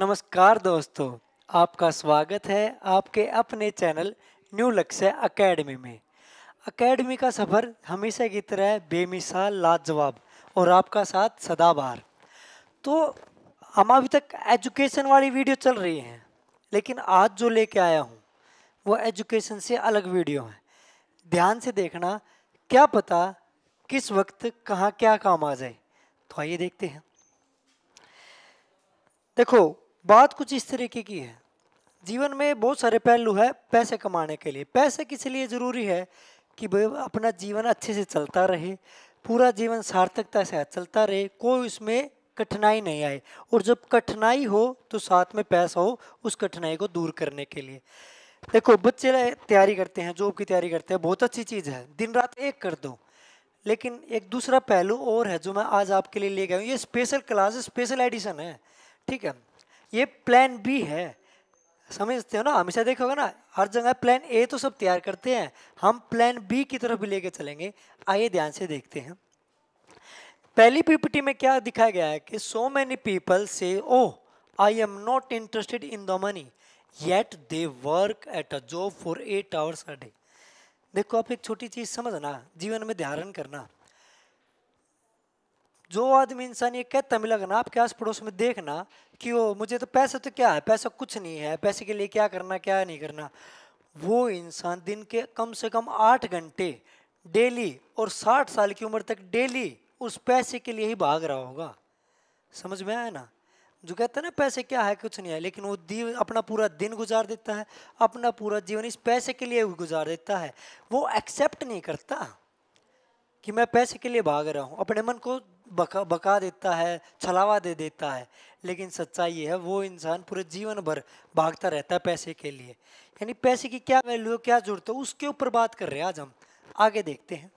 नमस्कार दोस्तों, आपका स्वागत है आपके अपने चैनल न्यू लक्ष्य एकेडमी में। एकेडमी का सफ़र हमेशा की तरह बेमिसाल, लाजवाब और आपका साथ सदाबहार। तो हम अभी तक एजुकेशन वाली वीडियो चल रही हैं, लेकिन आज जो लेके आया हूँ वो एजुकेशन से अलग वीडियो है। ध्यान से देखना, क्या पता किस वक्त कहाँ क्या काम आ जाए। तो आइए देखते हैं। देखो, बात कुछ इस तरीके की है, जीवन में बहुत सारे पहलू है पैसे कमाने के लिए। पैसे किस लिए ज़रूरी है कि अपना जीवन अच्छे से चलता रहे, पूरा जीवन सार्थकता से चलता रहे, कोई उसमें कठिनाई नहीं आए, और जब कठिनाई हो तो साथ में पैसा हो उस कठिनाई को दूर करने के लिए। देखो, बच्चे तैयारी करते हैं, जॉब की तैयारी करते हैं, बहुत अच्छी चीज़ है, दिन रात एक कर दो। लेकिन एक दूसरा पहलू और है जो मैं आज आपके लिए ले गया हूँ। ये स्पेशल क्लास है, स्पेशल एडिसन है, ठीक है। ये प्लान बी है, समझते हो ना। हमेशा देखोगे ना, हर जगह प्लान ए तो सब तैयार करते हैं, हम प्लान बी की तरफ भी लेके चलेंगे। आइए ध्यान से देखते हैं। पहली पीपीटी में क्या दिखाया गया है कि सो many people say oh I am not interested in the money yet they work at a job for 8 hours a day. देखो, आप एक छोटी चीज़ समझना, जीवन में धारण करना। जो आदमी इंसान ये कहता मिलेगा ना, आपके आस पड़ोस में देखना कि वो मुझे तो पैसा तो क्या है, पैसा कुछ नहीं है, पैसे के लिए क्या करना क्या नहीं करना, वो इंसान दिन के कम से कम 8 घंटे डेली और 60 साल की उम्र तक डेली उस पैसे के लिए ही भाग रहा होगा। समझ में आया ना। जो कहता है ना पैसे क्या है, कुछ नहीं है, लेकिन वो अपना पूरा दिन गुजार देता है, अपना पूरा जीवन इस पैसे के लिए गुजार देता है। वो एक्सेप्ट नहीं करता कि मैं पैसे के लिए भाग रहा हूँ, अपने मन को बका देता है, छलावा दे देता है। लेकिन सच्चाई ये है, वो इंसान पूरे जीवन भर भागता रहता है पैसे के लिए। यानी पैसे की क्या वैल्यू, क्या जरूरत है, उसके ऊपर बात कर रहे हैं आज हम। आगे देखते हैं।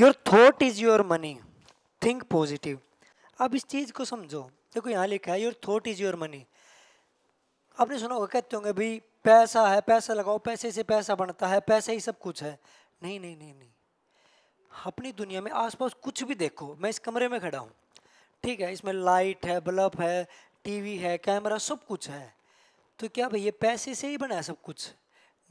Your thought is your money, think positive. अब इस चीज़ को समझो। देखो, यहाँ लिखा है your thought is your money. आपने सुना होगा, कहते होंगे भाई पैसा है, पैसा लगाओ, पैसे से पैसा बनता है, पैसा ही सब कुछ है। नहीं, अपनी दुनिया में आसपास कुछ भी देखो। मैं इस कमरे में खड़ा हूँ, ठीक है, इसमें लाइट है, बल्ब है, टीवी है, कैमरा, सब कुछ है। तो क्या भाई ये पैसे से ही बना है सब कुछ?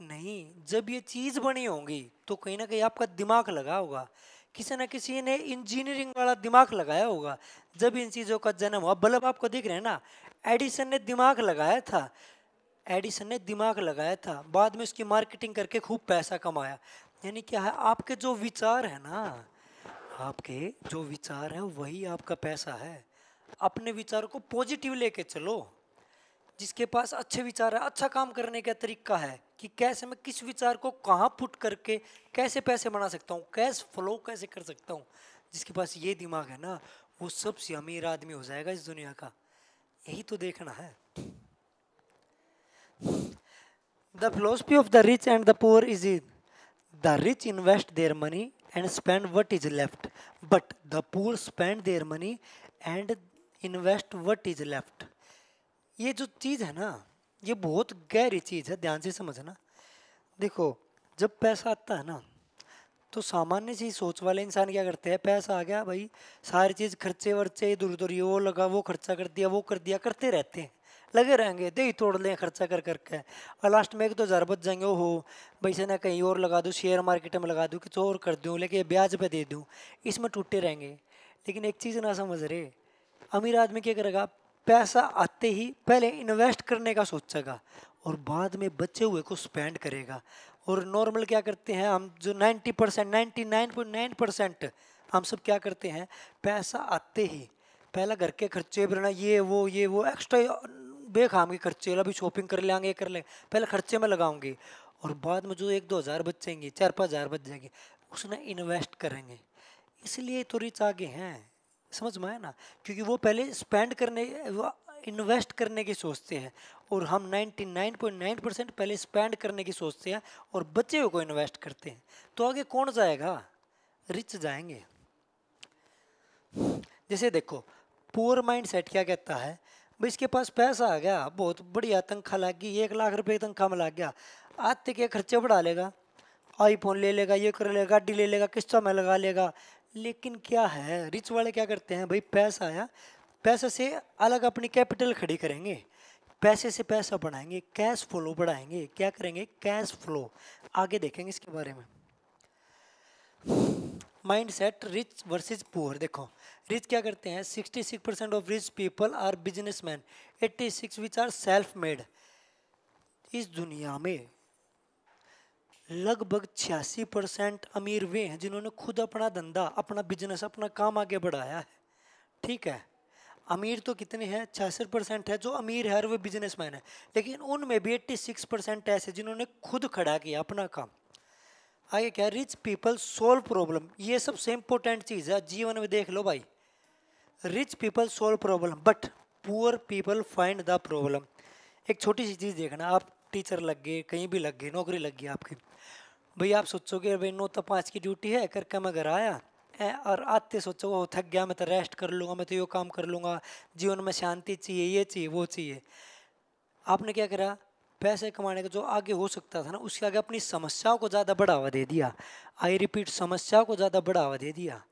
नहीं, जब ये चीज़ बनी होगी तो कहीं ना कहीं आपका दिमाग लगा होगा, किसी ना किसी ने इंजीनियरिंग वाला दिमाग लगाया होगा जब इन चीज़ों का जन्म हुआ। बल्ब आपको दिख रहे हैं ना, एडिसन ने दिमाग लगाया था, एडिसन ने दिमाग लगाया था, बाद में उसकी मार्केटिंग करके खूब पैसा कमाया। यानी क्या है, आपके जो विचार है ना, आपके जो विचार हैं वही आपका पैसा है। अपने विचार को पॉजिटिव लेके चलो। जिसके पास अच्छे विचार है, अच्छा काम करने का तरीका है कि कैसे मैं किस विचार को कहाँ पुट करके कैसे पैसे बना सकता हूँ, कैश फ्लो कैसे कर सकता हूँ, जिसके पास ये दिमाग है ना, वो सबसे अमीर आदमी हो जाएगा इस दुनिया का। यही तो देखना है। The philosophy of the rich and the poor is in The rich invest their money and spend what is left, but the poor spend their money and invest what is left. ये जो चीज़ है ना, ये बहुत गहरी चीज़ है, ध्यान से समझना। देखो, जब पैसा आता है ना, तो सामान्य सी सोच वाले इंसान क्या करते हैं, पैसा आ गया भाई, सारी चीज़ खर्चे वर्चे, इधर उधर, ये वो लगा, वो खर्चा कर दिया, वो कर दिया, करते रहते हैं, लगे रहेंगे, दे ही तोड़ लें खर्चा कर करके, और लास्ट में 1-2 हज़ार बच जाएंगे। ओ हो भाई, से ना कहीं और लगा दूँ, शेयर मार्केट में लगा दूँ, कुछ और कर दूँ, लेकिन ब्याज पे दे दूँ, इसमें टूटे रहेंगे। लेकिन एक चीज़ ना समझ रहे, अमीर आदमी क्या करेगा, पैसा आते ही पहले इन्वेस्ट करने का सोचेगा और बाद में बचे हुए को स्पेंड करेगा। और नॉर्मल क्या करते हैं हम, जो 90%, 99.9% हम सब क्या करते हैं, पैसा आते ही पहला घर के खर्चे भरना, ये वो एक्स्ट्रा बेखाम के खर्चे, अभी शॉपिंग कर लेंगे, ये कर लेंगे, पहले खर्चे में लगाऊंगी, और बाद में जो 1-2 हज़ार बचेंगे, 4-5 हज़ार बच जाएंगे, उसमें इन्वेस्ट करेंगे। इसलिए तो रिच आगे हैं, समझ में आया ना, क्योंकि वो पहले स्पेंड करने, वो इन्वेस्ट करने की सोचते हैं, और हम 99.9% पहले स्पेंड करने की सोचते हैं और बचे हुए को इन्वेस्ट करते हैं। तो आगे कौन जाएगा, रिच जाएंगे। जैसे देखो, पुअर माइंड सेट क्या कहता है, भाई इसके पास पैसा आ गया, बहुत बढ़िया तनख्वाह लग गई, 1 लाख रुपये तनख्वाह में लग गया, आते के खर्चे बढ़ा लेगा, आईफोन ले लेगा, ये कर लेगा, गाड़ी ले लेगा, किस्तों में लगा लेगा। लेकिन क्या है, रिच वाले क्या करते हैं, भाई पैसा आया पैसे से अलग अपनी कैपिटल खड़ी करेंगे, पैसे से पैसा बढ़ाएंगे, कैश फ्लो बढ़ाएंगे। क्या करेंगे? Cash flow. आगे देखेंगे इसके बारे में। Mindset rich versus poor. देखो रिच क्या करते हैं, 66% of rich people are businessmen, 86 which are self made. इस दुनिया में लगभग 86% अमीर वे हैं जिन्होंने खुद अपना धंधा, अपना बिजनेस, अपना काम आगे बढ़ाया है। ठीक है, अमीर तो कितने हैं, 66% है जो अमीर है और वे बिजनेसमैन है, लेकिन उनमें भी 86% ऐसे जिन्होंने खुद खड़ा किया अपना काम। आगे क्या, रिच पीपल सोल्व प्रॉब्लम। ये सबसे इम्पोर्टेंट चीज़ है जीवन में, देख लो भाई। Rich people solve problem but poor people find the problem. एक छोटी सी चीज़ देखना, आप टीचर लग गए, कहीं भी लग गए, नौकरी लग गई आपकी। भाई आप सोचोगे भाई 9 से 5 की ड्यूटी है करके मैं घर आया और आते सोचोगे वो थक गया, मैं तो रेस्ट कर लूँगा, मैं तो ये काम कर लूँगा, जीवन में शांति चाहिए, ये चाहिए, वो चाहिए। आपने क्या करा, पैसे कमाने का जो आगे हो सकता था ना, उसके आगे अपनी समस्याओं को ज़्यादा बढ़ावा दे दिया। आई रिपीट, समस्या को ज़्यादा बढ़ावा दे दिया।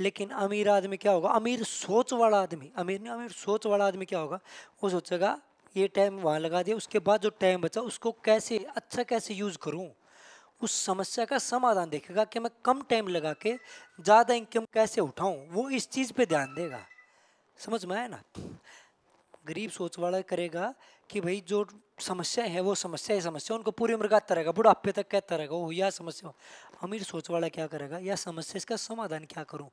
लेकिन अमीर आदमी क्या होगा, अमीर सोच वाला आदमी, अमीर नहीं, अमीर सोच वाला आदमी क्या होगा, वो सोचेगा ये टाइम वहाँ लगा दिया, उसके बाद जो टाइम बचा उसको कैसे अच्छा कैसे यूज़ करूँ, उस समस्या का समाधान देखेगा कि मैं कम टाइम लगा के ज़्यादा इनकम कैसे उठाऊँ, वो इस चीज़ पे ध्यान देगा। समझ में आया ना। गरीब सोच वाला करेगा कि भाई जो समस्याएं हैं वो समस्याएं समस्या उनको पूरी उम्र गाता रहेगा, बुढ़ापे तक कहता रहेगा वो या समस्या। अमीर सोच वाला क्या करेगा, या समस्या इसका समाधान क्या करूँ,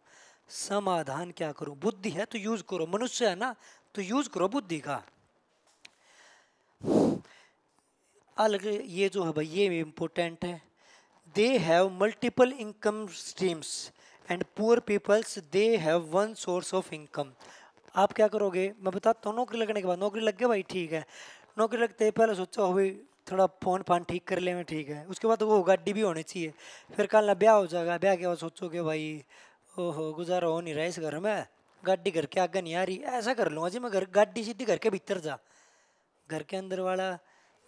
समाधान क्या करूँ, बुद्धि है तो यूज़ करो, मनुष्य है ना तो यूज़ करो बुद्धि का। अलग ये जो है भाई ये इम्पोर्टेंट है। They have multiple income streams and poor peoples they have one source of income. आप क्या करोगे, मैं बताता हूँ। नौकरी लगने के बाद, नौकरी लग गया भाई, ठीक है, नौकरी लगते पहले सोचा हो भाई थोड़ा फोन फान ठीक कर ले मैं, ठीक है, उसके बाद वो गाड़ी भी होनी चाहिए, फिर कल ना ब्याह हो जाएगा, ब्याह के बाद सोचोगे भाई ओहो गुजारा हो नहीं रहा इस घर में, गाड़ी घर के आगे नहीं आ रही, ऐसा कर लूँगा जी मैं घर, गाड़ी सीधी घर के भीतर जा, घर के अंदर वाला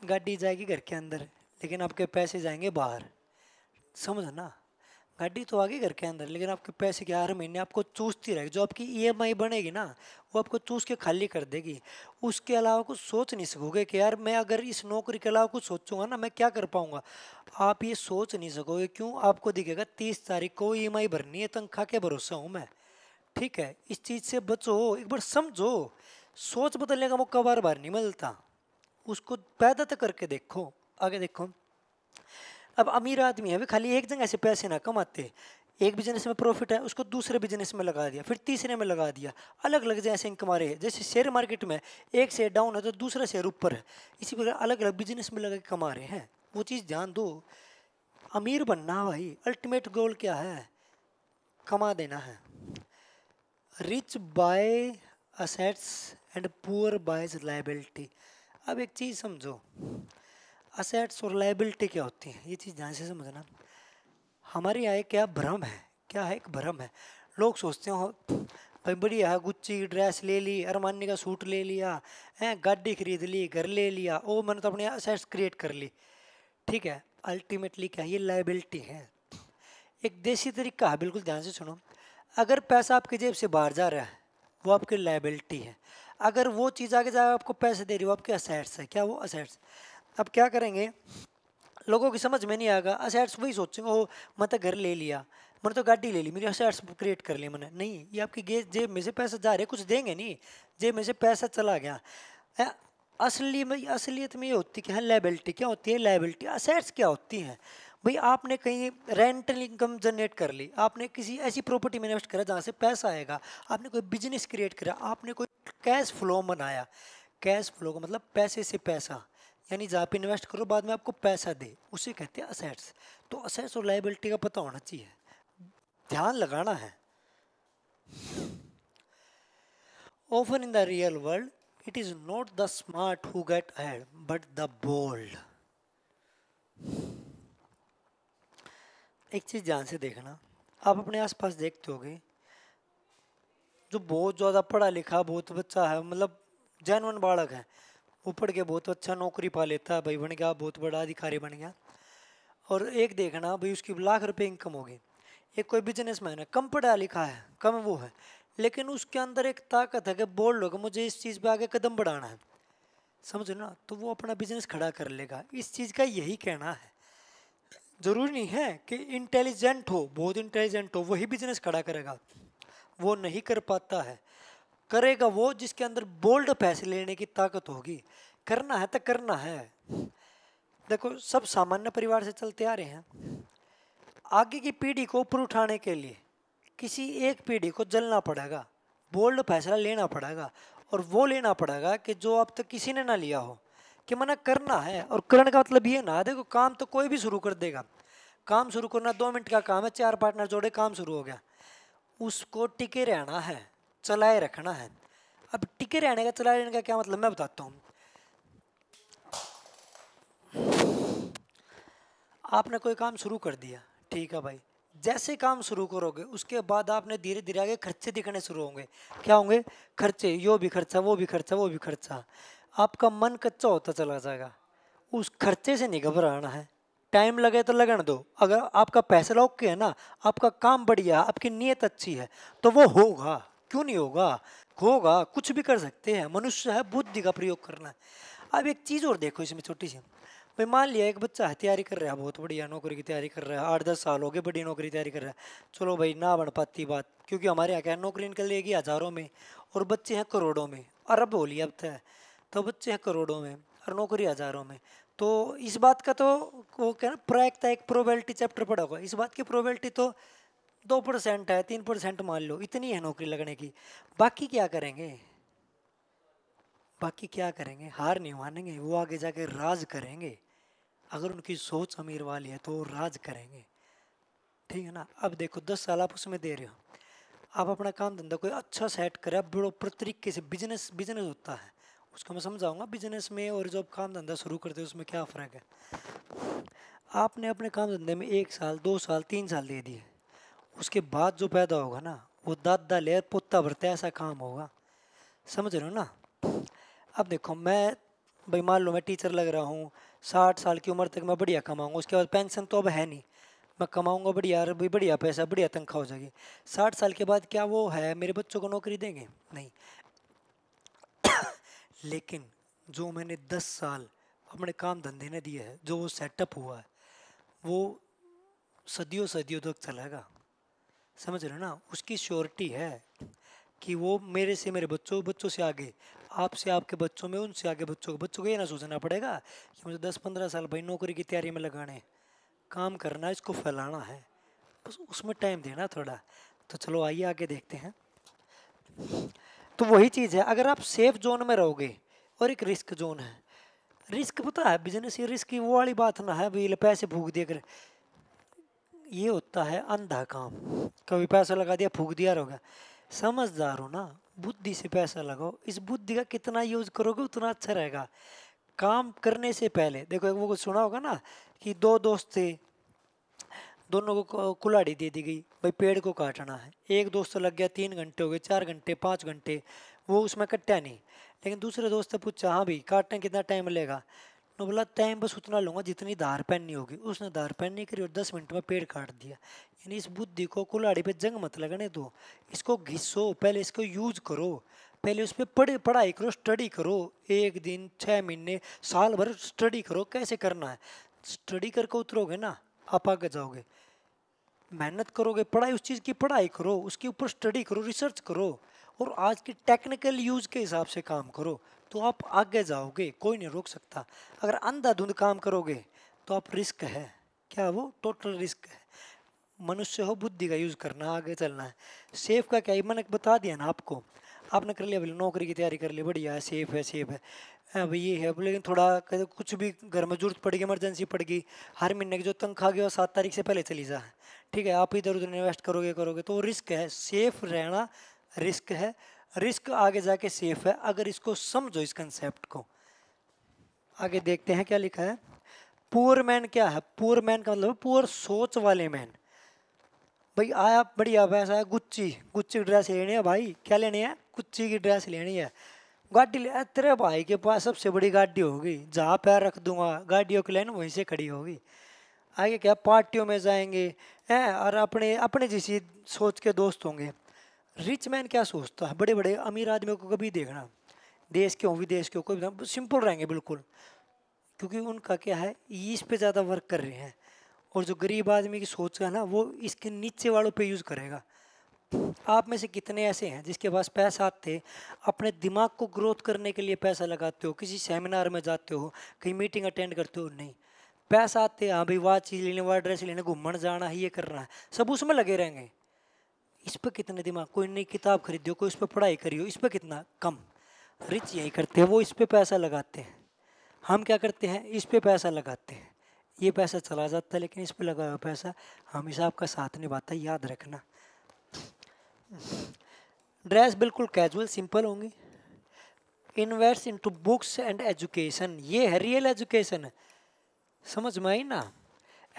गाड़ी जाएगी घर के अंदर, लेकिन आपके पैसे जाएंगे बाहर। समझो ना, गाड़ी तो आ गई घर के अंदर लेकिन आपके पैसे क्या हर महीने आपको चूसती रहेगी, जो आपकी ईएमआई बनेगी ना वो आपको चूस के खाली कर देगी। उसके अलावा कुछ सोच नहीं सकोगे कि यार मैं अगर इस नौकरी के अलावा कुछ सोचूंगा ना मैं क्या कर पाऊँगा, आप ये सोच नहीं सकोगे। क्यों? आपको दिखेगा 30 तारीख को ईएमआई भरनी है, तनख्वाह के भरोसा हूँ मैं। ठीक है, इस चीज़ से बचो, एक बार समझो, सोच बदलने का मौका बार बार नहीं मिलता, उसको पैदा तो करके देखो। आगे देखो, अब अमीर आदमी है वे खाली एक जगह से पैसे ना कमाते, एक बिजनेस में प्रॉफिट है उसको दूसरे बिजनेस में लगा दिया, फिर तीसरे में लगा दिया, अलग अलग जगह से इनकम आ रही है। जैसे शेयर मार्केट में एक शेयर डाउन है तो दूसरा शेयर ऊपर है, इसी प्रकार अलग अलग बिजनेस में लगा के कमा रहे हैं। वो चीज़ ध्यान दो। अमीर बनना भाई अल्टीमेट गोल क्या है, कमा देना है। Rich buy assets and poor buys liability. अब एक चीज़ समझो, असेट्स और लाइबिलिटी क्या होती है, ये चीज़ ध्यान से समझना। हमारे यहाँ क्या भ्रम है, क्या है, एक भ्रम है। लोग सोचते हो भाई बढ़िया है, गुच्ची ड्रेस ले ली, अरमानी का सूट ले लिया है, गाड़ी खरीद ली, घर ले लिया, ओ मैंने तो अपने असेट्स क्रिएट कर ली। ठीक है, अल्टीमेटली क्या है, ये लाइबिलिटी है। एक देसी तरीका है, बिल्कुल ध्यान से सुनो। अगर पैसा आपकी जेब से बाहर जा रहा है वो आपकी लाइबिलिटी है, अगर वो चीज़ आगे जाकर आपको पैसे दे रही हो आपके असेट्स है। क्या वो असेट्स? अब क्या करेंगे, लोगों की समझ में नहीं आएगा, असेट्स वही सोचेंगे ओ मैं तो घर ले लिया, मैंने तो गाड़ी ले ली, मेरी असेट्स क्रिएट कर लिए मैंने। नहीं, ये आपकी जेब में से पैसा जा रहा है, कुछ देंगे नहीं, जेब में से पैसा चला गया। असली में, असलियत में ये होती क्या है, लायबिलिटी। क्या होती है लायबिलिटी? असेट्स क्या होती हैं भाई, आपने कहीं रेंटल इनकम जनरेट कर ली, आपने किसी ऐसी प्रॉपर्टी में इन्वेस्ट करा जहाँ से पैसा आएगा, आपने कोई बिजनेस क्रिएट करा, आपने कोई कैश फ्लो बनाया। कैश फ्लो का मतलब पैसे से पैसा, यानी जहाँ पे इन्वेस्ट करो बाद में आपको पैसा दे, उसे कहते हैं असेट्स। तो असेट्स और लायबिलिटी का पता होना चाहिए, ध्यान लगाना है। Often in the real world it is not the smart who get ahead but the bold. एक चीज़ ध्यान से देखना, आप अपने आसपास देखते होगे जो बहुत ज़्यादा पढ़ा लिखा बहुत बच्चा है, मतलब जैनवन बालक है, वो पढ़ के बहुत अच्छा नौकरी पा लेता है, भाई बन गया बहुत बड़ा अधिकारी बन गया, और एक देखना भाई उसकी लाख रुपए इनकम होगी। एक कोई बिजनेसमैन है, कम पढ़ा लिखा है, कम वो है, लेकिन उसके अंदर एक ताकत है कि बोल लो कि मुझे इस चीज़ पे आगे कदम बढ़ाना है, समझो ना, तो वो अपना बिजनेस खड़ा कर लेगा। इस चीज़ का यही कहना है। ज़रूरी नहीं है कि इंटेलिजेंट हो, बहुत इंटेलिजेंट हो, वही बिजनेस खड़ा करेगा, वो नहीं कर पाता है। करेगा वो जिसके अंदर बोल्ड फैसले लेने की ताकत होगी। करना है तो करना है। देखो, सब सामान्य परिवार से चलते आ रहे हैं। आगे की पीढ़ी को ऊपर उठाने के लिए किसी एक पीढ़ी को जलना पड़ेगा, बोल्ड फैसला लेना पड़ेगा, और वो लेना पड़ेगा कि जो अब तक किसी ने ना लिया हो। कि मना करना है, और करने का मतलब ये ना, देखो काम तो कोई भी शुरू कर देगा, काम शुरू करना 2 मिनट का काम है, 4 पार्टनर जोड़े काम शुरू हो गया। उसको टिके रहना है, चलाए रखना है। अब टिके रहने का, चलाए रहने का क्या मतलब मैं बताता हूँ। आपने कोई काम शुरू कर दिया, ठीक है भाई, जैसे काम शुरू करोगे उसके बाद आपने धीरे धीरे आगे खर्चे दिखने शुरू होंगे। क्या होंगे खर्चे? यो भी खर्चा, वो भी खर्चा, वो भी खर्चा। आपका मन कच्चा होता चला जाएगा। उस खर्चे से नहीं घबराना है, टाइम लगे तो लगन दो। अगर आपका फैसला ओके है ना, आपका काम बढ़िया, आपकी नीयत अच्छी है, तो वो होगा। क्यों नहीं होगा? होगा, कुछ भी कर सकते हैं। मनुष्य है, बुद्धि का प्रयोग करना है। अब एक चीज़ और देखो इसमें छोटी सी, भाई मान लिया एक बच्चा है, तैयारी कर रहा है, बहुत बढ़िया नौकरी की तैयारी कर रहा है, 8-10 साल हो गए बड़ी नौकरी तैयारी कर रहा है। चलो भाई, ना बन पाती बात, क्योंकि हमारे यहाँ क्या नौकरी निकलेगी हज़ारों में और बच्चे हैं करोड़ों में, अरब बोलिए अब तो बच्चे हैं करोड़ों में और नौकरी हज़ारों में। तो इस बात का तो वो क्या ना, प्रायिकता, एक प्रोबेबिलिटी चैप्टर पड़ा होगा, इस बात की प्रोबेबिलिटी तो 2% है, 3% मान लो, इतनी है नौकरी लगने की। बाकी क्या करेंगे? बाकी क्या करेंगे? हार नहीं मानेंगे, वो आगे जाके राज करेंगे। अगर उनकी सोच अमीर वाली है तो वो राज करेंगे, ठीक है ना। अब देखो 10 साल आप उसमें दे रहे हो, आप अपना काम धंधा कोई अच्छा सेट करें, आप बड़ो तरीके से बिजनेस होता है, उसको मैं समझाऊंगा। बिजनेस में और जब काम धंधा शुरू करते हो उसमें क्या फ़र्क है। आपने अपने काम धंधे में 1 साल 2 साल 3 साल दे दिए, उसके बाद जो पैदा होगा ना, वो दादा ले पोता भरता ऐसा काम होगा, समझ रहे हो ना। अब देखो, मैं भाई मान लो मैं टीचर लग रहा हूँ, 60 साल की उम्र तक मैं बढ़िया कमाऊंगा, उसके बाद पेंशन तो अब है नहीं, मैं कमाऊंगा बढ़िया, भाई बढ़िया पैसा, बढ़िया तनख्वाह हो जाएगी। 60 साल के बाद क्या वो है मेरे बच्चों को नौकरी देंगे? नहीं। लेकिन जो मैंने 10 साल अपने काम धंधे ने दिए है, जो सेटअप हुआ है, वो सदियों सदियों तक चलेगा, समझ रहे हो ना। उसकी श्योरिटी है कि वो मेरे से मेरे बच्चों, बच्चों से आगे, आपसे आपके बच्चों में, उनसे आगे बच्चों के बच्चों को। ये ना सोचना पड़ेगा कि मुझे 10-15 साल भाई नौकरी की तैयारी में लगाने, काम करना, इसको फैलाना है, बस उसमें टाइम देना थोड़ा। तो चलो आइए आगे देखते हैं। तो वही चीज़ है, अगर आप सेफ जोन में रहोगे, और एक रिस्क जोन है। रिस्क पता है बिजनेस, ये रिस्क की वो वाली बात ना है भाई पैसे फूक दिए कर, ये होता है अंधा काम। कभी पैसा लगा दिया, फूक दिया, रह गया। समझदार हो ना, बुद्धि से पैसा लगाओ, इस बुद्धि का कितना यूज़ करोगे उतना अच्छा रहेगा। काम करने से पहले देखो, एक वो कुछ सुना होगा ना कि 2 दोस्त थे, दोनों को कुल्हाड़ी दे दी गई, भाई पेड़ को काटना है। एक दोस्त तो लग गया, 3 घंटे हो गए, 4 घंटे 5 घंटे, वो उसमें कट्टा नहीं। लेकिन दूसरे दोस्त ने पूछा, हाँ भाई काटने कितना टाइम लगेगा? तो बोला टाइम बस उतना लूँगा जितनी धार पैनी होगी। उसने धार पैन नहीं करी और 10 मिनट में पेड़ काट दिया। यानी इस बुद्धि को कुल्हाड़ी पे जंग मत लगने दो, इसको घिसो, पहले इसको यूज करो, पहले उस पर पढ़ाई करो, स्टडी करो, 1 दिन, 6 महीने, साल भर स्टडी करो कैसे करना है। स्टडी करके उतरोगे ना, आप आगे जाओगे। मेहनत करोगे, पढ़ाई, उस चीज़ की पढ़ाई करो, उसके ऊपर स्टडी करो, रिसर्च करो, और आज के टेक्निकल यूज़ के हिसाब से काम करो, तो आप आगे जाओगे, कोई नहीं रोक सकता। अगर अंधाधुंध काम करोगे तो आप रिस्क है, क्या वो टोटल रिस्क है। मनुष्य हो, बुद्धि का यूज़ करना, आगे चलना है। सेफ का क्या है, मैंने बता दिया ना आपको। आपने कर लिया, नौकरी की तैयारी कर ली, बढ़िया है, सेफ़ है, सेफ है, भाई ये है। लेकिन थोड़ा कुछ भी घर में ज़रूरत पड़ गई, इमरजेंसी पड़ गई, हर महीने की जो तनख्वाह गई वो 7 तारीख से पहले चली जाए, ठीक है। आप इधर उधर इन्वेस्ट करोगे तो रिस्क है। सेफ रहना रिस्क है, रिस्क आगे जाके सेफ है, अगर इसको समझो, इस कंसेप्ट को। आगे देखते हैं क्या लिखा है। पुअर मैन क्या है? पुअर मैन का मतलब पुअर सोच वाले मैन। भाई आया बढ़िया पैसा है, गुच्ची की ड्रेस लेनी है, भाई क्या लेनी है? गुच्ची की ड्रेस लेनी है। गाड़ी ले, तेरे भाई के पास सबसे बड़ी गाड़ी होगी, जहाँ पैर रख दूंगा गाड़ियों की लाइन वहीं से खड़ी होगी। आगे क्या, पार्टियों में जाएंगे हैं, और अपने जैसी सोच के दोस्त होंगे। रिच मैन क्या सोचता है, बड़े बड़े अमीर आदमियों को कभी देखना, देश के हो विदेश के हो, कोई सिंपल रहेंगे बिल्कुल, क्योंकि उनका क्या है इस पे ज़्यादा वर्क कर रहे हैं। और जो गरीब आदमी की सोच है ना वो इसके नीचे वालों पे यूज़ करेगा। आप में से कितने ऐसे हैं जिसके पास पैसा थे, अपने दिमाग को ग्रोथ करने के लिए पैसा लगाते हो, किसी सेमिनार में जाते हो, कहीं मीटिंग अटेंड करते हो, नहीं पैसा आते हाँ भाई वह चीज़ लेने, वह ड्रेस लेने, घूमने जाना है, ये करना है, सब उसमें लगे रहेंगे। इस पर कितने दिमाग, कोई नई किताब खरीदियो, कोई उस पर पढ़ाई करियो, इस पर कितना कम। रिच यही करते हैं, वो इस पर पैसा लगाते हैं। हम क्या करते हैं, इस पर पैसा लगाते हैं, ये पैसा चला जाता है, लेकिन इस पर लगा हुआ पैसा हमेशा आपका साथ निभाता है, याद रखना। ड्रेस बिल्कुल कैजुअल सिंपल होंगी। Invest into books and education, ये है रियल एजुकेशन, समझ में आई ना।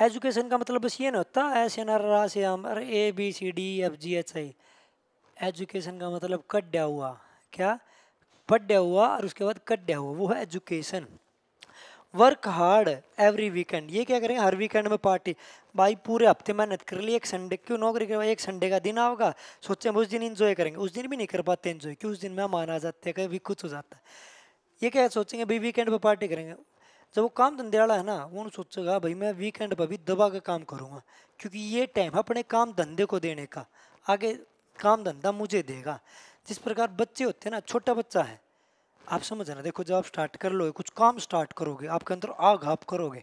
एजुकेशन का मतलब बस ये ना होता ऐसे ना रा से हम अरे ABCDFGHI, एजुकेशन का मतलब कड्या हुआ, क्या पढ़्या हुआ और उसके बाद कड्या हुआ, वो है education. Work hard every weekend, ये क्या करेंगे हर वीकेंड में पार्टी, भाई पूरे हफ्ते मेहनत कर ली, एक संडे क्यों नौकरी कर, एक संडे का दिन आओगा सोचें उस दिन इंजॉय करेंगे, उस दिन भी नहीं कर पाते इंजॉय, कि उस दिन मेहमान आ जाते हैं, कभी कुछ हो जाता है। ये क्या सोचेंगे भाई वीकेंड पर पार्टी करेंगे, जब वो काम धंधे वाला है ना वो सोचेगा भाई मैं वीकेंड पर भी दबा के काम करूँगा, क्योंकि ये टाइम है अपने काम धंधे को देने का, आगे काम धंधा मुझे देगा। जिस प्रकार बच्चे होते हैं ना, छोटा बच्चा है आप समझ ना, देखो जब आप स्टार्ट कर लोगे कुछ काम स्टार्ट करोगे, आपके अंदर आग आप करोगे,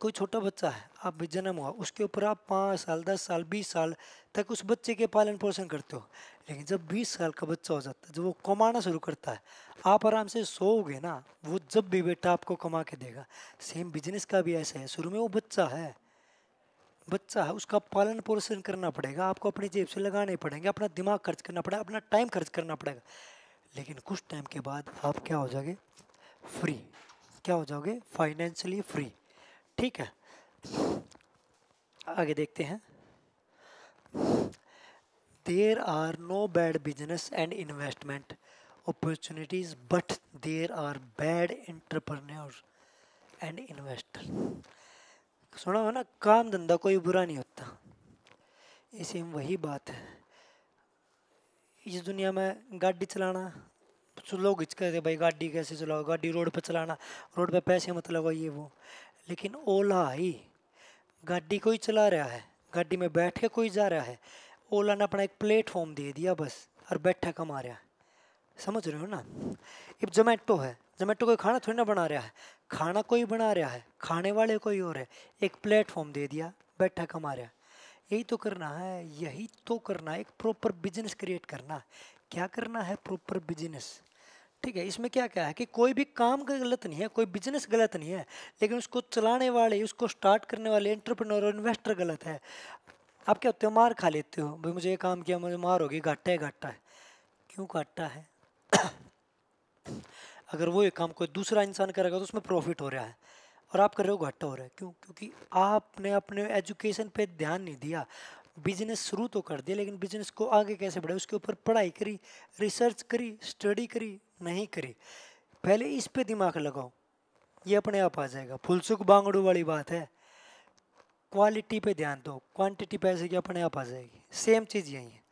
कोई छोटा बच्चा है आप भी जन्म हुआ उसके ऊपर आप 5 साल 10 साल 20 साल तक उस बच्चे के पालन पोषण करते हो, लेकिन जब 20 साल का बच्चा हो जाता है, जब वो कमाना शुरू करता है, आप आराम से सोओगे ना वो जब भी बेटा आपको कमा के देगा। सेम बिजनेस का भी ऐसा है, शुरू में वो बच्चा है उसका पालन पोषण करना पड़ेगा, आपको अपनी जेब से लगाने पड़ेंगे, अपना दिमाग खर्च करना पड़ेगा, अपना टाइम खर्च करना पड़ेगा, लेकिन कुछ टाइम के बाद आप क्या हो जाओगे, फ्री, क्या हो जाओगे फाइनेंशियली फ्री, ठीक है। आगे देखते हैं, there are no bad business and investment opportunities but there are bad entrepreneurs and investor. सुना हो ना, काम धंधा कोई बुरा नहीं होता, इसी में वही बात है। इस दुनिया में गाड़ी चलाना, लोग हिचकते भाई गाड़ी कैसे चलाओ, गाड़ी रोड पर चलाना, रोड पे पैसे मत लगाओ ये वो, लेकिन ओला ही गाड़ी कोई चला रहा है, गाड़ी में बैठ के कोई जा रहा है, ओला ने अपना एक प्लेटफॉर्म दे दिया बस और बैठा कमा रहा है, समझ रहे हो ना। अब जोमेटो है, जोमेटो कोई खाना थोड़ी ना बना रहा है, खाना कोई बना रहा है, खाने वाले कोई और है, एक प्लेटफॉर्म दे दिया बैठा कमा रहा है। यही तो करना है, यही तो करना है, एक प्रॉपर बिजनेस क्रिएट करना। क्या करना है, प्रॉपर बिजनेस, ठीक है। इसमें क्या क्या है कि कोई भी काम गलत नहीं है, कोई बिजनेस गलत नहीं है, लेकिन उसको चलाने वाले, उसको स्टार्ट करने वाले एंटरप्रेन्योर और इन्वेस्टर गलत है। आप क्या होते हो, मार खा लेते हो, भाई मुझे ये काम किया मुझे मार होगी, घाटा है घाटा है, क्यों घाटा है अगर वो ये काम कोई दूसरा इंसान करेगा तो उसमें प्रॉफिट हो रहा है और आप कर रहे हो घाटा हो रहा है, क्यों, क्योंकि आपने अपने एजुकेशन पे ध्यान नहीं दिया। बिजनेस शुरू तो कर दिया लेकिन बिजनेस को आगे कैसे बढ़ाए उसके ऊपर पढ़ाई करी, रिसर्च करी, स्टडी करी, नहीं करी, पहले इस पे दिमाग लगाओ, ये अपने आप आ जाएगा। फुलसुख बांगड़ू वाली बात है, क्वालिटी पे ध्यान दो, क्वांटिटी पे ऐसे कि अपने आप आ जाएगी, सेम चीज़ यही है।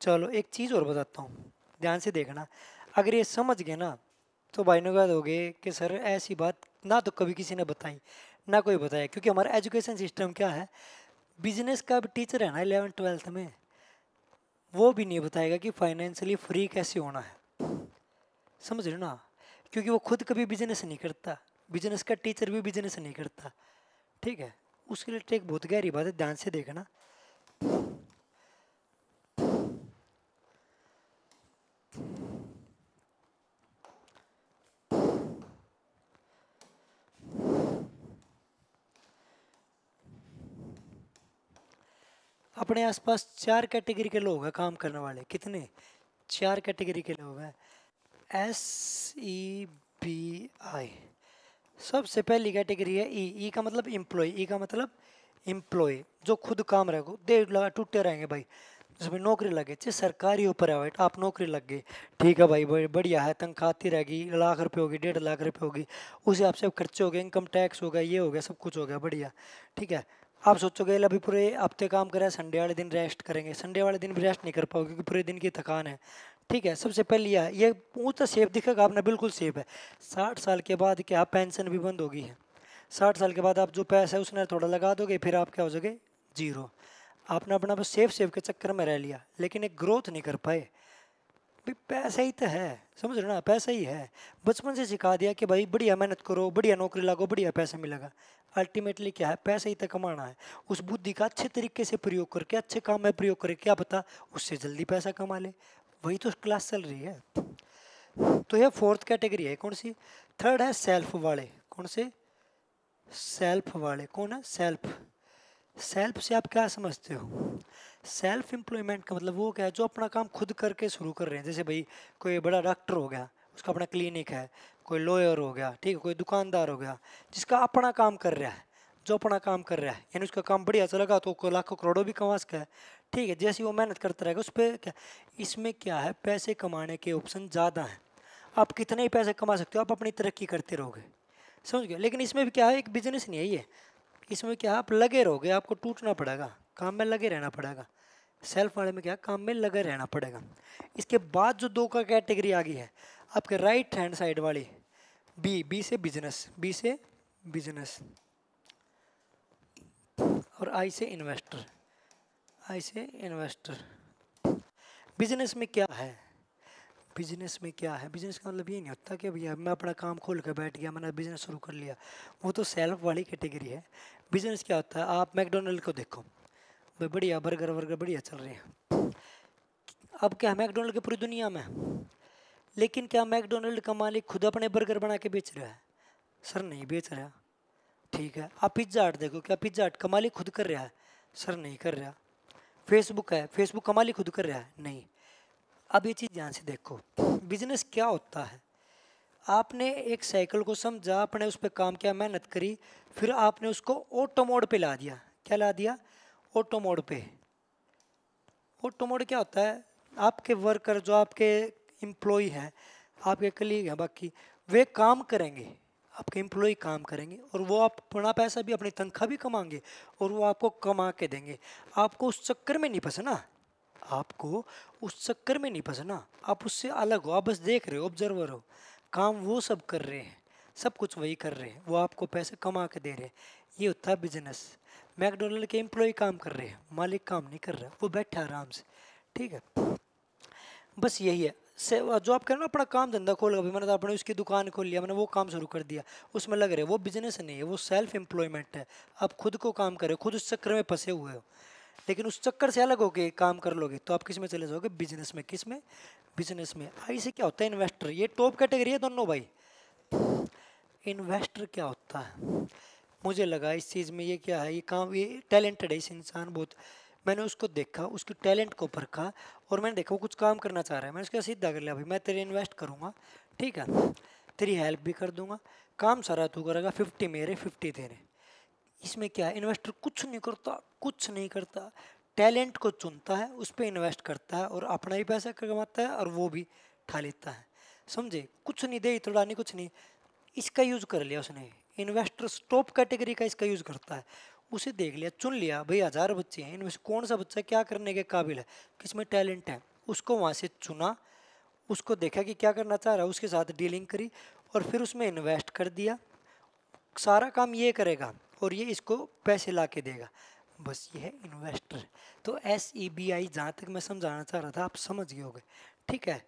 चलो एक चीज़ और बताता हूँ, ध्यान से देखना, अगर ये समझ गए ना तो भाई नुगाद हो गए कि सर ऐसी बात ना तो कभी किसी ने बताई ना कोई बताया, क्योंकि हमारा एजुकेशन सिस्टम क्या है, बिजनेस का भी टीचर है ना 11th 12th में, वो भी नहीं बताएगा कि फाइनेंशियली फ्री कैसे होना है, समझ रहे हो ना, क्योंकि वो खुद कभी बिजनेस नहीं करता, बिजनेस का टीचर भी बिजनेस नहीं करता, ठीक है। उसके लिए एक बहुत गहरी बात है, ध्यान से देखना। अपने आसपास 4 कैटेगरी के लोग हैं काम करने वाले, कितने, 4 कैटेगरी के लोग हैं, SEBI। सबसे पहली कैटेगरी है ई का मतलब एम्प्लॉय, ई का मतलब एम्प्लॉय, जो खुद काम रहेगा, देर लगा टूटे रहेंगे भाई, जिसमें नौकरी लगे चाहे सरकारी हो प्राइवेट, आप नौकरी लग गई, ठीक है भाई बढ़िया है, तनख्वाह आती रहेगी, 1 लाख रुपये होगी, 1.5 लाख रुपये होगी, उस हिसाब से खर्चे हो गए, इनकम टैक्स हो गया, ये हो गया, सब कुछ हो गया, बढ़िया, ठीक है। आप सोचोगे अभी पूरे हफ्ते काम करें, संडे वाले दिन रेस्ट करेंगे, संडे वाले दिन भी रेस्ट नहीं कर पाओगे क्योंकि पूरे दिन की थकान है। ठीक है, सबसे पहले ये पूछ तो सेफ दिखेगा आपने, बिल्कुल सेफ है। 60 साल के बाद क्या पेंशन भी बंद होगी है, 60 साल के बाद आप जो पैसा है उसने थोड़ा लगा दोगे, फिर आप क्या हो जाओगे, जीरो। आपने अपना बस सेफ के चक्कर में रह लिया, लेकिन एक ग्रोथ नहीं कर पाए। भाई पैसा ही तो है, समझ रहे ना, पैसा ही है। बचपन से सिखा दिया कि भाई बढ़िया मेहनत करो, बढ़िया नौकरी लागो, बढ़िया पैसा मिलेगा। अल्टीमेटली क्या है, पैसा ही तो कमाना है। उस बुद्धि का अच्छे तरीके से प्रयोग करके, अच्छे काम में प्रयोग करके, क्या पता उससे जल्दी पैसा कमा ले। वही तो क्लास चल रही है। तो यह फोर्थ कैटेगरी है, कौन सी, थर्ड है सेल्फ वाले। कौन से, सेल्फ वाले। कौन है, सेल्फ। सेल्फ से आप क्या समझते हो, सेल्फ एम्प्लॉयमेंट का मतलब वो क्या है, जो अपना काम खुद करके शुरू कर रहे हैं। जैसे भाई कोई बड़ा डॉक्टर हो गया, उसका अपना क्लिनिक है, कोई लॉयर हो गया, ठीक है, कोई दुकानदार हो गया, जिसका अपना काम कर रहा है, जो अपना काम कर रहा है, यानी उसका काम बढ़िया चलेगा तो लाखों करोड़ों भी कमा सका है। ठीक है, जैसे वो मेहनत करता रहेगा उस पर क्या, इसमें क्या है, पैसे कमाने के ऑप्शन ज़्यादा हैं। आप कितने ही पैसे कमा सकते हो, आप अपनी तरक्की करते रहोगे, समझ गए। लेकिन इसमें भी क्या है, एक बिजनेस नहीं है ये, इसमें क्या आप लगे रहोगे, आपको टूटना पड़ेगा, काम में लगे रहना पड़ेगा। सेल्फ वाले में क्या, काम में लगे रहना पड़ेगा। इसके बाद जो दो का कैटेगरी आ गई है आपके राइट हैंड साइड वाली, बी से बिजनेस, बी से बिजनेस, और आई से इन्वेस्टर, आई से इन्वेस्टर। बिजनेस में क्या है, बिजनेस में क्या है, बिजनेस का मतलब ये नहीं होता कि भैया मैं अपना काम खोल कर बैठ गया, मैंने बिजनेस शुरू कर लिया, वो तो सेल्फ वाली कैटेगरी है। बिजनेस क्या होता है, आप मैकडोनल्ड को देखो, भाई बढ़िया बर्गर वर्गर बढ़िया चल रहे हैं। अब क्या है, मैकडोनल्ड के पूरी दुनिया में, लेकिन क्या मैकडोनल्ड का मालिक खुद अपने बर्गर बना के बेच रहा है, सर नहीं बेच रहा। ठीक है, आप पिज़्ज़ा हाट देखो, क्या पिज़्ज़ा हाट का मालिक खुद कर रहा है, सर नहीं कर रहा। फेसबुक है, फेसबुक का मालिक खुद कर रहा है, नहीं। अब ये चीज़ ध्यान से देखो, बिजनेस क्या होता है, आपने एक साइकिल को समझा, आपने उस पर काम किया, मेहनत करी, फिर आपने उसको ऑटो मोड पे ला दिया। क्या ला दिया, ऑटो मोड पे। ऑटो मोड क्या होता है, आपके वर्कर जो आपके एम्प्लॉय हैं, आपके कलीग हैं बाकी, वे काम करेंगे, आपके एम्प्लॉय काम करेंगे, और वो आप अपना पैसा भी, अपनी तनख्वाह भी कमाएंगे, और वो आपको कमा के देंगे। आपको उस चक्कर में नहीं फंसना, आपको उस चक्कर में नहीं फंसना, आप उससे अलग हो, आप बस देख रहे हो, ऑब्जर्वर हो। काम वो सब कर रहे हैं, सब कुछ वही कर रहे हैं, वो आपको पैसे कमा के दे रहे हैं, ये होता है बिजनेस। मैकडोनल्ड के एम्प्लॉय काम कर रहे हैं, मालिक काम नहीं कर रहा, वो बैठा आराम से। ठीक है, बस यही है। जो आप कह रहे हो ना, अपना काम धंधा खोल गया, मैंने तो अपने उसकी दुकान खोल लिया, मैंने वो काम शुरू कर दिया, उसमें लग रहे, वो बिजनेस नहीं है, वो सेल्फ एम्प्लॉयमेंट है। आप खुद को काम कर रहे हो, खुद उस चक्कर में फंसे हुए हो, लेकिन उस चक्कर से अलग होके काम कर लोगे तो आप किस में चले जाओगे, बिजनेस में। किस में, बिजनेस में। आई से क्या होता है, इन्वेस्टर। ये टॉप कैटेगरी है दोनों भाई। इन्वेस्टर क्या होता है, मुझे लगा इस चीज़ में ये क्या है, ये काम, ये टैलेंटेड है इस इंसान बहुत, मैंने उसको देखा, उसके टैलेंट को परखा, और मैंने देखा वो कुछ काम करना चाह रहा है, मैंने उसका सीधा कर लिया, भाई मैं तेरे इन्वेस्ट करूँगा, ठीक है, तेरी हेल्प भी कर दूँगा, काम सारा तू करेगा, 50 मेरे 50 तेरे। इसमें क्या है, इन्वेस्टर कुछ नहीं करता, कुछ नहीं करता, टैलेंट को चुनता है, उस पर इन्वेस्ट करता है, और अपना ही पैसा कमाता है, और वो भी ठा लेता है, समझे। कुछ नहीं दे, थोड़ा नहीं, कुछ नहीं, इसका यूज़ कर लिया उसने। इन्वेस्टर टॉप कैटेगरी का इसका यूज़ करता है, उसे देख लिया, चुन लिया, भाई 1000 बच्चे हैं, इनमें से कौन सा बच्चा क्या करने के काबिल है, किस में टैलेंट है, उसको वहाँ से चुना, उसको देखा कि क्या करना चाह रहा है, उसके साथ डीलिंग करी, और फिर उसमें इन्वेस्ट कर दिया, सारा काम ये करेगा और ये इसको पैसे ला के देगा, बस ये है इन्वेस्टर। तो SEBI जहाँ तक मैं समझाना चाह रहा था आप समझ गए होगे। ठीक है,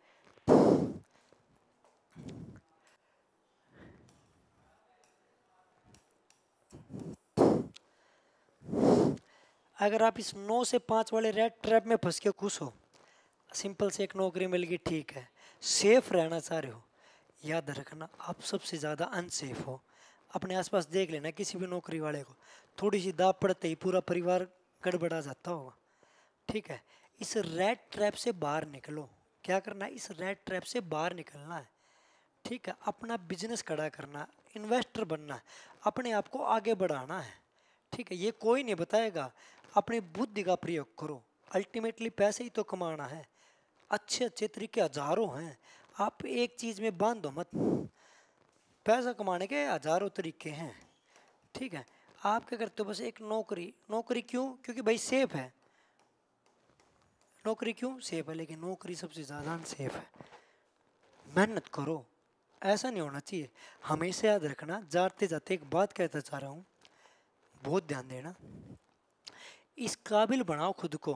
अगर आप इस 9 से 5 वाले रेड ट्रैप में फंस के खुश हो, सिंपल से एक नौकरी मिल गई, ठीक है, सेफ रहना चाह रहे हो, याद रखना आप सबसे ज़्यादा अनसेफ हो। अपने आसपास देख लेना, किसी भी नौकरी वाले को थोड़ी सी दाब पड़ते ही पूरा परिवार गड़बड़ा जाता होगा। ठीक है, इस रेड ट्रैप से बाहर निकलो। क्या करना है, इस रेड ट्रैप से बाहर निकलना है। ठीक है, अपना बिजनेस खड़ा करना, इन्वेस्टर बनना, अपने आप को आगे बढ़ाना है। ठीक है, ये कोई नहीं बताएगा, अपनी बुद्धि का प्रयोग करो, अल्टीमेटली पैसे ही तो कमाना है। अच्छे अच्छे तरीके हज़ारों हैं, आप एक चीज़ में बांधो मत, पैसा कमाने के हज़ारों तरीके हैं। ठीक है, आप क्या करते हो बस एक नौकरी, नौकरी क्यों? क्योंकि भाई सेफ है। नौकरी क्यों? सेफ है, लेकिन नौकरी सबसे ज़्यादा सेफ है। मेहनत करो, ऐसा नहीं होना चाहिए। हमेशा याद रखना, जाते जाते एक बात कहता चाह रहा हूँ, बहुत ध्यान देना, इस काबिल बनाओ खुद को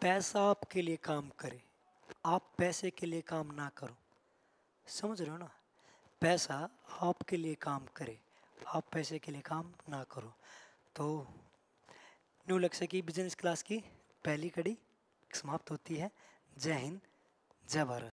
पैसा आपके लिए काम करे, आप पैसे के लिए काम ना करो। समझ रहे हो ना, पैसा आपके लिए काम करे, आप पैसे के लिए काम ना करो। तो न्यू लक्ष्य की बिजनेस क्लास की पहली कड़ी समाप्त होती है। जय हिंद, जय भारत।